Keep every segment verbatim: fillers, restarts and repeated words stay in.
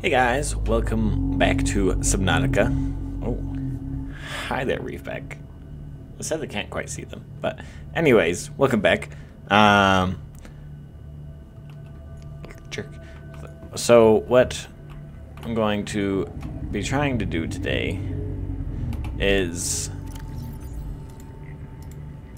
Hey guys, welcome back to Subnautica. Oh, hi there, Reefback. I said I can't quite see them, but anyways, welcome back. Um, jerk. So what I'm going to be trying to do today is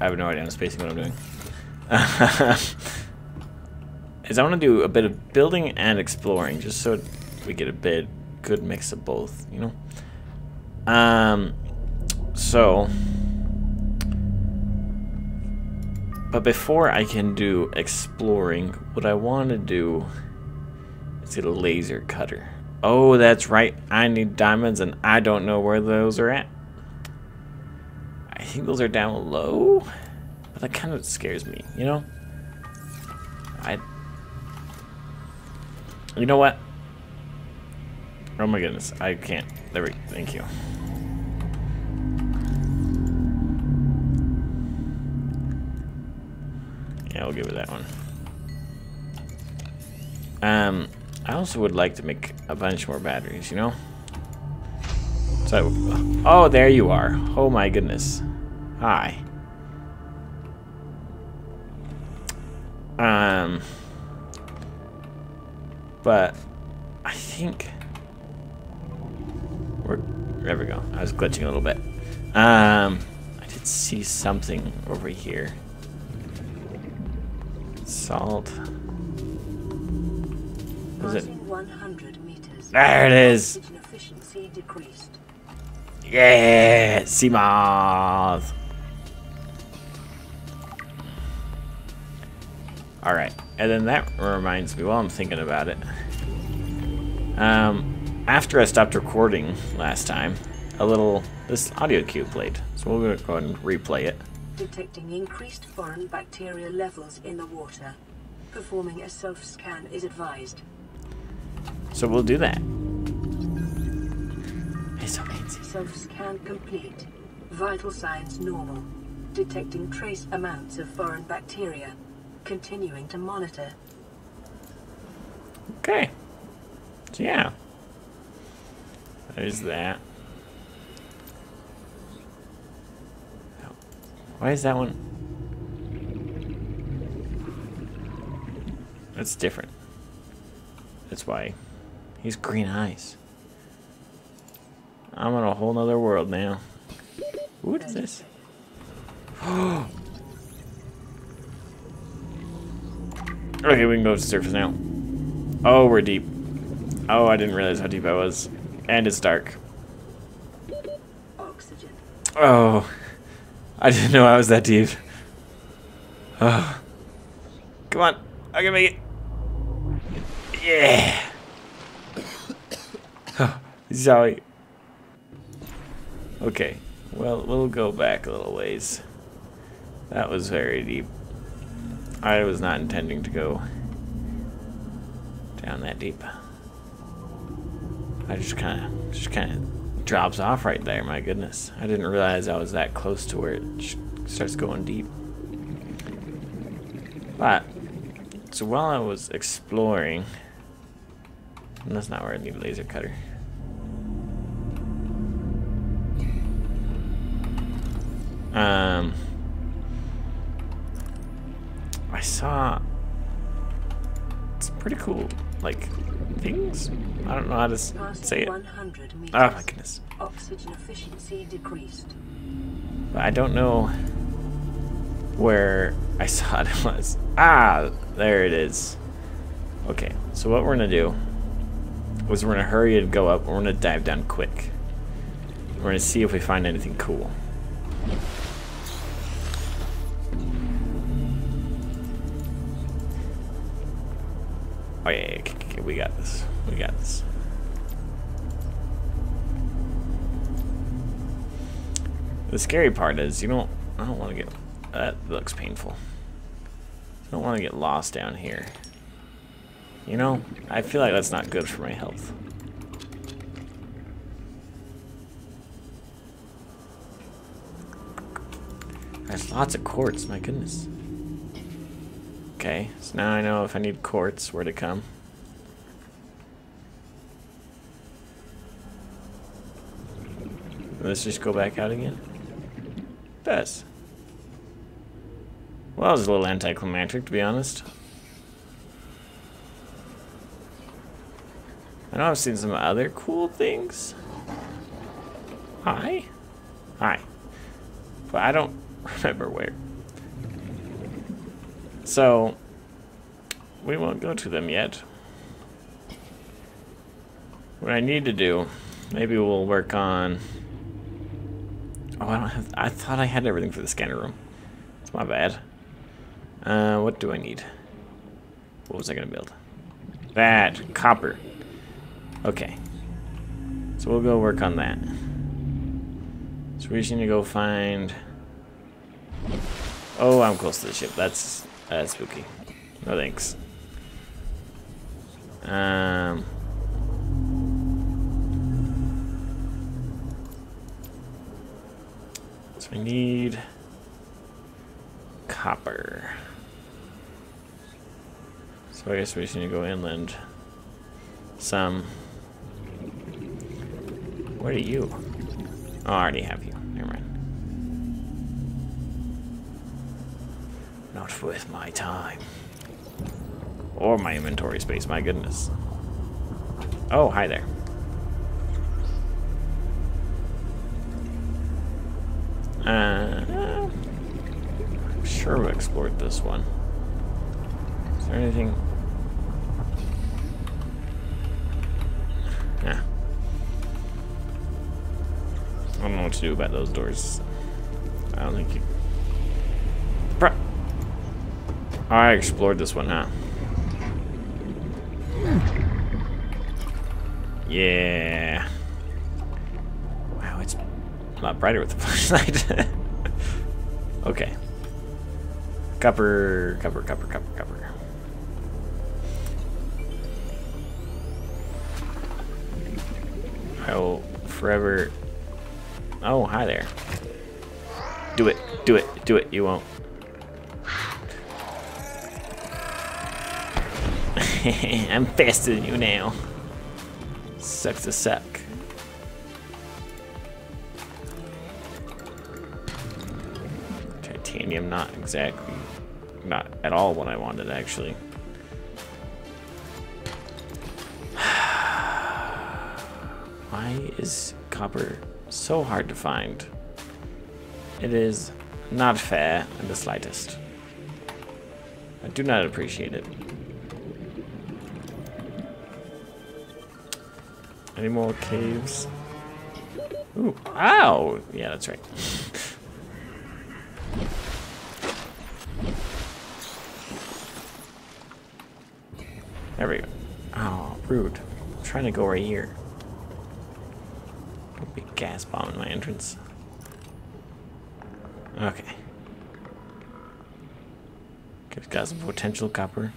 I have no idea on spacing what I'm doing. Is I want to do a bit of building and exploring, just so we get a bit good mix of both, you know. Um, so, but before I can do exploring, what I want to do is get a laser cutter. Oh, that's right. I need diamonds, and I don't know where those are at. I think those are down low, but that kind of scares me, you know. I, you know what? Oh my goodness, I can't. There we go. Thank you. Yeah, we'll give her that one. Um, I also would like to make a bunch more batteries, you know? So, oh, there you are. Oh my goodness. Hi. Um, but I think... There we go. I was glitching a little bit. Um, I did see something over here. Salt. Is it? There it is. Yeah, sea moth. All right, and then that reminds me. While I'm thinking about it, um. after I stopped recording last time, a little this audio cue played, so we're going to go ahead and replay it. Detecting increased foreign bacteria levels in the water. Performing a self scan is advised. So we'll do that. It's okay. Self scan complete. Vital signs normal. Detecting trace amounts of foreign bacteria. Continuing to monitor. Okay. So yeah. There's that. Why is that one? That's different. That's why. He's green eyes. I'm on a whole nother world now. What is this? Oh. Okay, we can go to the surface now. Oh, we're deep. Oh, I didn't realize how deep I was. And it's dark. Oxygen. Oh, I didn't know I was that deep. Oh. Come on, I can make it. Yeah. Oh, sorry. Okay, well, we'll go back a little ways. That was very deep. I was not intending to go down that deep. I just kind of, just kind of drops off right there. My goodness, I didn't realize I was that close to where it starts going deep. But so while I was exploring, and that's not where I need a laser cutter. Um, I saw some pretty cool, like, things. I don't know how to say it. Oh my goodness. Oxygen efficiency decreased. But I don't know where I saw it was. Ah, there it is. Okay, so what we're gonna do is we're gonna hurry and go up. We're gonna dive down quick. We're gonna see if we find anything cool. Oh yeah, yeah, yeah, we got this. We got this. The scary part is you don't. I don't want to get. That looks painful. I don't want to get lost down here. You know, I feel like that's not good for my health. There's lots of quartz. My goodness. Okay, so now I know if I need quartz, where to come. Let's just go back out again. Best. Well, that was a little anticlimactic, to be honest. I know I've seen some other cool things. Hi. Hi. But I don't remember where. So, we won't go to them yet. What I need to do, maybe we'll work on... Oh, I don't have... I thought I had everything for the scanner room. It's my bad. Uh, what do I need? What was I gonna build? That! Copper. Okay. So we'll go work on that. So we just need to go find... Oh, I'm close to the ship. That's, that's spooky. No thanks. Um... I need copper. So I guess we just need to go inland some. Where are you? Oh, I already have you. Never mind. Not worth my time. Or my inventory space, my goodness. Oh, hi there. Uh, I'm sure we've explored this one. Is there anything? Yeah. I don't know what to do about those doors. I don't think you. Pro I explored this one, huh? Yeah. A lot brighter with the flashlight. Okay. Copper, copper, copper, copper, copper. I will forever. Oh, hi there. Do it, do it, do it. You won't. I'm faster than you now. Sucks to suck. I'm not exactly, not at all what I wanted actually. Why is copper so hard to find? It is not fair in the slightest. I do not appreciate it. Any more caves? Ooh, ow! Yeah, that's right. There we go. Oh, rude. I'm trying to go right here. Don't be gas bombing my entrance. Okay. It's got some potential copper.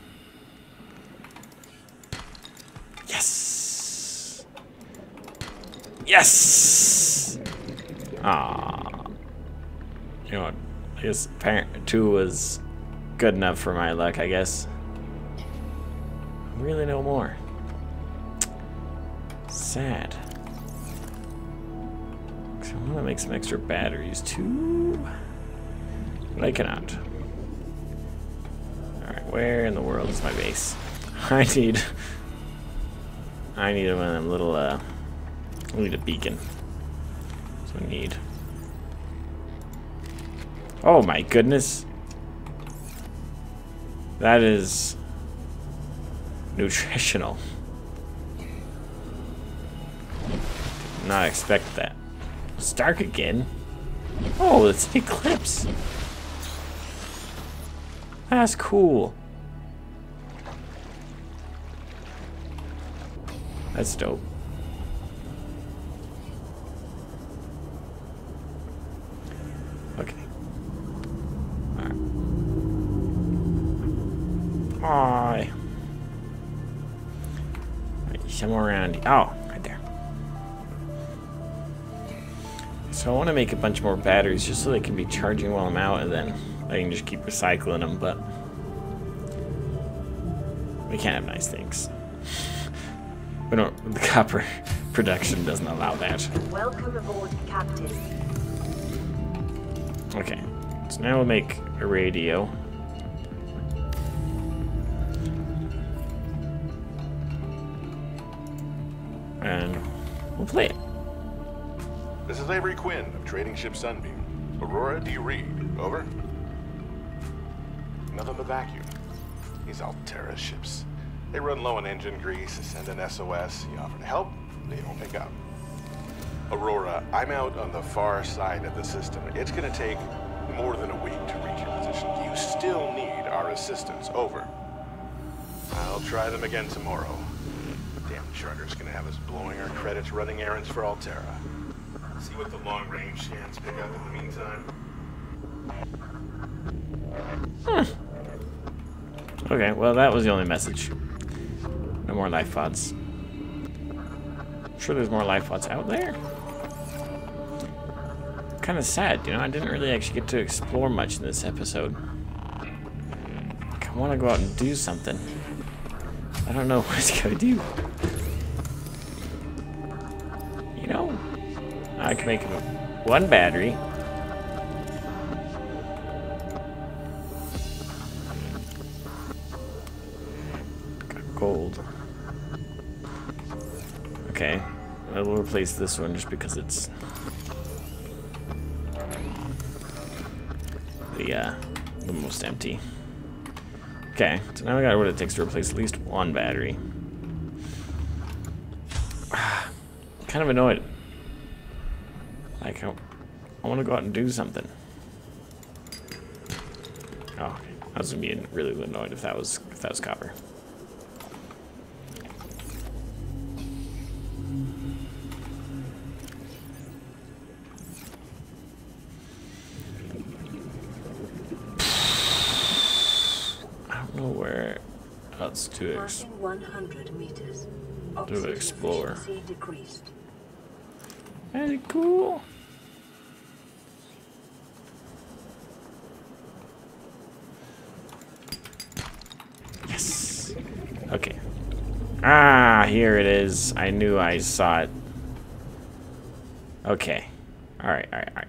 Yes! Yes! Aww. You know what? I guess parent two was good enough for my luck, I guess. Really no more. Sad. So I want to make some extra batteries too, but I cannot. All right, where in the world is my base? I need, I need one of them little. Uh, I need a beacon. That's what I need. Oh my goodness. That is. Nutritional. Did not expect that. It's dark again. Oh, it's an eclipse. That's cool. That's dope. Okay. All right. Aw. Somewhere around. Oh, right there. So I want to make a bunch more batteries just so they can be charging while I'm out, and then I can just keep recycling them. But we can't have nice things. We don't. The copper. production doesn't allow that. Welcome aboard, Captain. Okay, so now we'll make a radio. And we'll play it. This is Avery Quinn of Trading Ship Sunbeam. Aurora, do you read? Over. Nothing but vacuum. These Alterra ships. They run low on engine grease, send an S O S, you offer to help, they don't pick up. Aurora, I'm out on the far side of the system. It's going to take more than a week to reach your position. You still need our assistance. Over. I'll try them again tomorrow. The damn charter's going to have us blowing our credits running errands for Alterra. See what the long-range shans pick up in the meantime. Huh. Okay, well, that was the only message. No more life pods. I'm sure there's more life pods out there. Kind of sad, you know, I didn't really actually get to explore much in this episode. Like, I want to go out and do something. I don't know what it's going to do. You know, I can make one battery. Got gold. Okay, I will replace this one just because it's the uh, the most empty. Okay, so now I got what it takes to replace at least one battery. I'm kind of annoyed. Like I, I want to go out and do something. Oh, I was gonna be really annoyed if that was if that was copper. To, ex one hundred meters. To explore. Very cool. Yes. Okay. Ah, here it is. I knew I saw it. Okay. All right. All right. All right.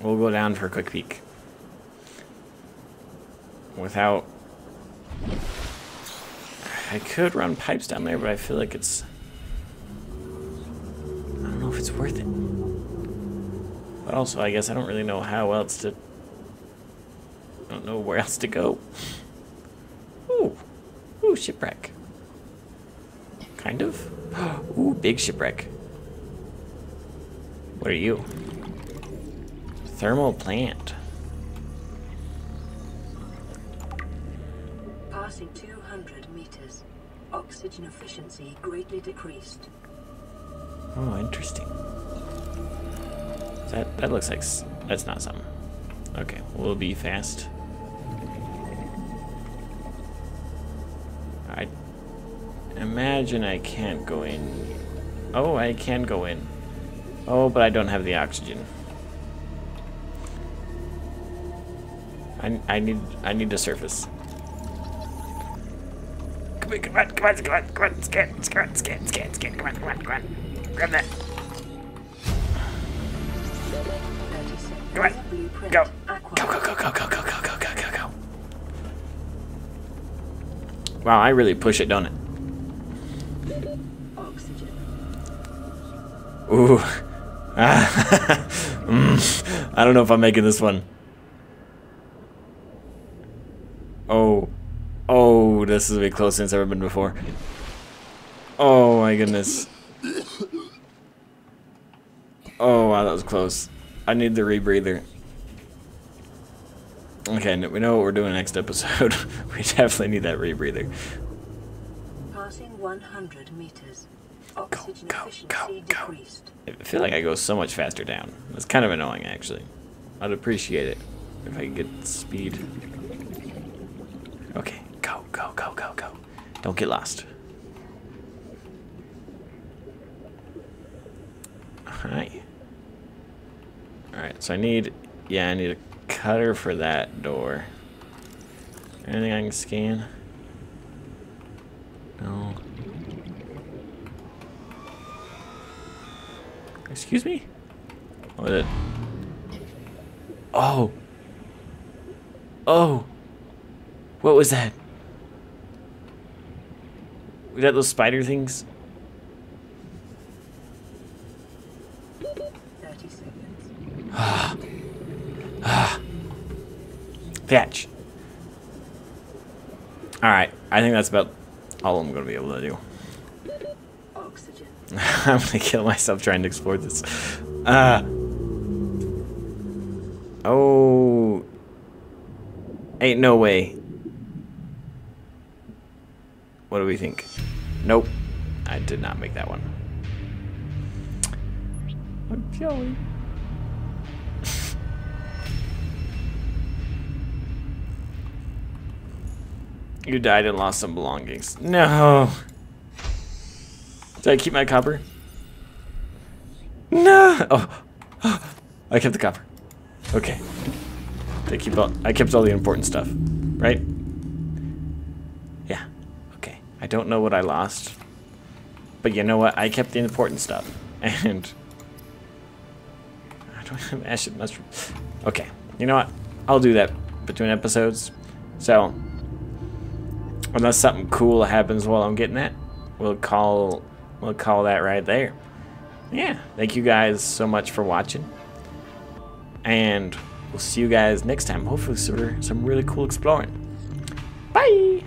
We'll go down for a quick peek. Without. I could run pipes down there, but I feel like it's... I don't know if it's worth it. But also, I guess I don't really know how else to... I don't know where else to go. Ooh. Ooh, shipwreck. Kind of. Ooh, big shipwreck. What are you? Thermal plant. Passing two hundred meters. Oxygen efficiency greatly decreased. Oh, interesting. That that looks like that's not something. Okay, we'll be fast. I imagine I can't go in. Oh, I can go in. Oh, but I don't have the oxygen. I I need I need to surface. Come on, come on, come on, come on, scan, scan, scan, scan, scan, come on, come on, come on. Grab that. Come on. Go. Go, go, go, go, go, go, go, go, go, go, go. Wow, I really push it, don't it? Oxygen. Ooh. Ah. mm. I don't know if I'm making this one. Oh. Oh, this is the closest it's ever been before. Oh my goodness. Oh wow, that was close. I need the rebreather. Okay, we know what we're doing next episode. We definitely need that rebreather. Passing one hundred meters. Oxygen go, go, go, go. I feel like I go so much faster down. It's kind of annoying, actually. I'd appreciate it if I could get speed. Okay. Go, go, go, go, go. Don't get lost. Hi. Alright, so I need... Yeah, I need a cutter for that door. Anything I can scan? No. Excuse me? What is it? Oh. Oh. What was that? Was that those spider things? thirty seconds. Ah. Ah. Patch. Alright, I think that's about all I'm gonna be able to do. Oxygen. I'm gonna kill myself trying to explore this. Uh. Oh. Ain't no way. What do we think? Nope. I did not make that one. I'm jelly. You died and lost some belongings. No. Did I keep my copper? No. Oh. Oh. I kept the copper. Okay. Did I keep all, I kept all the important stuff, right? Yeah. Okay. I don't know what I lost, but you know what? I kept the important stuff, and I don't have acid mushroom. Okay. You know what? I'll do that between episodes. So. Unless something cool happens while I'm getting that, we'll call we'll call that right there. Yeah, thank you guys so much for watching, and we'll see you guys next time. Hopefully, for some really cool exploring. Bye.